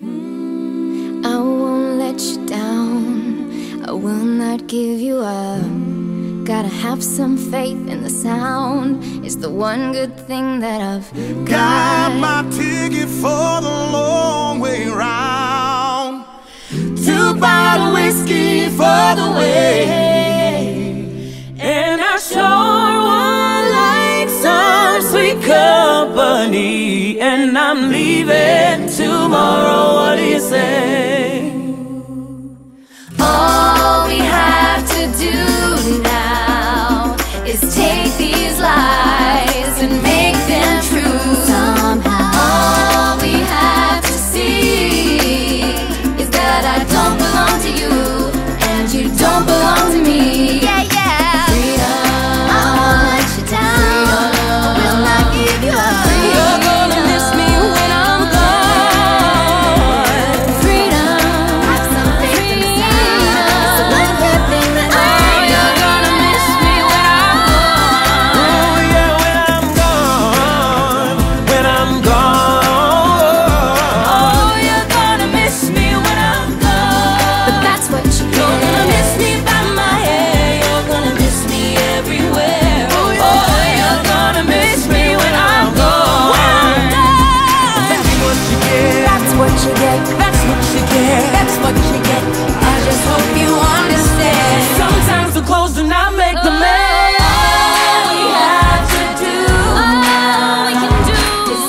I won't let you down, I will not give you up. Gotta have some faith in the sound. It's the one good thing that I've got. Got my ticket for the long way round. 2 bottle whiskey for the way. And I sure would like some sweet company. And I'm leaving tomorrow, what do you say? All we have to do now is take these lies and make them true somehow. All we have to see is that I don't belong to you, and you don't belong to me. Yeah, yeah. Freedom, I won't let you down. Freedom, will not give you up. You're gonna miss me when I'm gone. Freedom, have some faith in the sound. It's the one good thing that I know. You're gonna miss me when I'm gone. Oh yeah, when I'm gone. When I'm gone. Oh, you're gonna miss me when I'm gone. But that's what you get. You're gonna miss me by my hair. You're gonna miss me everywhere. Oh, you're gonna miss me when I'm gone. That's what you get. That's what you get. That's what you get. That's what you get. I just hope you understand. Sometimes the clothes do not make the man. All we have to do now is take these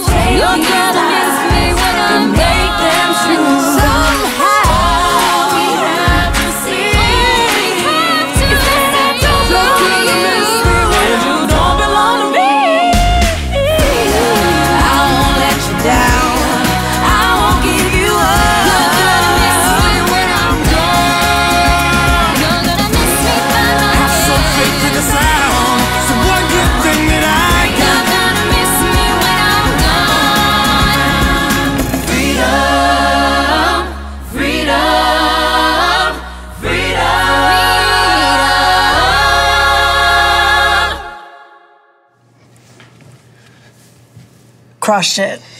lies and make them true somehow. All we have to see is that I don't belong to you, and you don't belong to me. I won't let you down. I won't give you up. You're gonna miss me when I'm gone. You're gonna miss me by my Have some faith in the sound. It's the one good thing that I got. You're gonna miss me when I'm gone. Freedom, freedom, freedom. Crushed it.